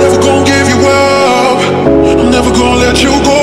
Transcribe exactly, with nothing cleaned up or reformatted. never gonna give you up. I'm never gonna let you go.